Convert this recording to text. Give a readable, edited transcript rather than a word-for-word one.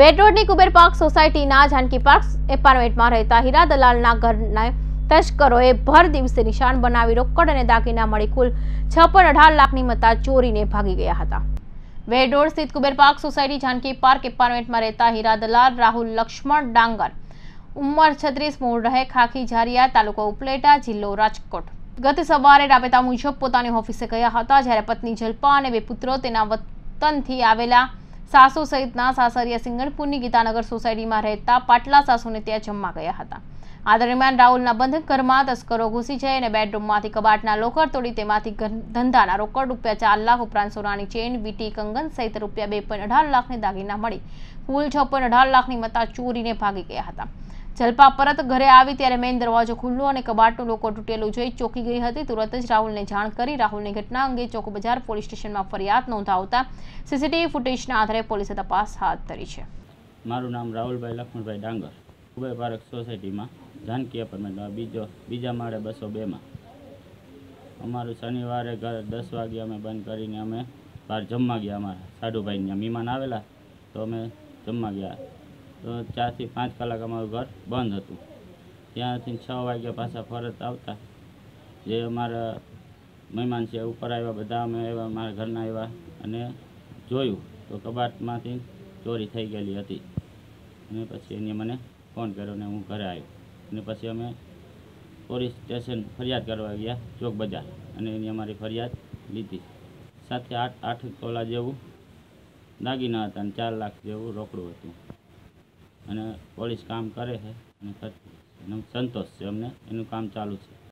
વેડરોડની Kuber park સોસાયટીના Janaki park એપાર્ટમેન્ટમાં રહેતા હીરા દલાલના ઘરના તસ્કરોએ ભર દિવસે નિશાન બનાવી રોકડ અને દાગીના મળી કુલ 6.18 લાખની મત્તા ચોરીને ભાગી ગયા હતા। વેડરોડ સ્થિત Kuber park society Janki park એપાર્ટમેન્ટમાં રહેતા હીરા દલાલ રાહુલ લક્ષ્મણ ડાંગર ઉંમર 36 મૂળ રહે ખાખી ઝારિયા તાલુકો ઉપલેટા જિલ્લો રાજકોટ ગત સવારે રાબેતા મુજબ પોતાની ઓફિસે ગયા હતા, જ્યારે પત્ની જલ્પા અને બે પુત્રો તેના વતનથી આવેલા सासू सहित सासरिया सिंगणपुरनी गीतानगर सोसायटी में रहता पाटला सासूने त्यां जमवा गया हता। आ दरमियान राहुलना बंधक घर में तस्करो घुसी जाए ने बेडरूममांथी कबाटना लोकर तोड़ी तेमांथी धंधाना रोकड़ रूपिया 4 लाख उपरांत सोनानी चेन वीटी कंगन सहित रूपिया 2.18 लाखनी दागीना मळी कुल 6.18 लाखनी मत्ता चोरीने भागी गया हता। जल्पा परत घरे आई त्यारे मेन दरवाजो खुल्लो अने कबाटनुं लोकर तूटेलुं जोई चौंकी गई हती। तुरत ज राहुलने जाण करी राहुलने घटना अंगे चौक बजार पोलीस स्टेशनमां फरियाद नोंधावता सीसीटीवी फूटेजना आधारे पोलीसे तपास हाथ धरी छे। मारुं नाम राहुलभाई लक्ष्मणभाई डांगर कुबेर पार्क सोसायटीमां जानकी एपार्टमेंटमां बीजा माळे 202 मां अमारुं शनिवारे घर 10 वागे अमे बंद करीने अमे बहार जमवा गया। अमारा साडुभाईने मेहमान आवेला तो अमे जमवा गया तो 4 થી 5 કલાક अमरु घर बंद हतुं। त्यांथी 6 वाग्या पाछा फरत आवता जे अमारा मेहमान छे उपर आव्या बधा अमे अमारा घरना आव्या अने जोयुं तो कबाटमांथी चोरी थई गेली हती अने पछी एने मने फोन कर्यो ने हुं घरे आव्यो अने पछी अमे पोलीस स्टेशन फरियाद करवा गया चोक बजार अने एनी अमारी फरियाद लीधी। साथे 8 તોલા જેવું દાગીના હતા અને 4 લાખ જેવું રોકડું હતું અને પોલીસ કામ કરે છે અને સંતોષ છે અમને, એનું કામ ચાલુ છે।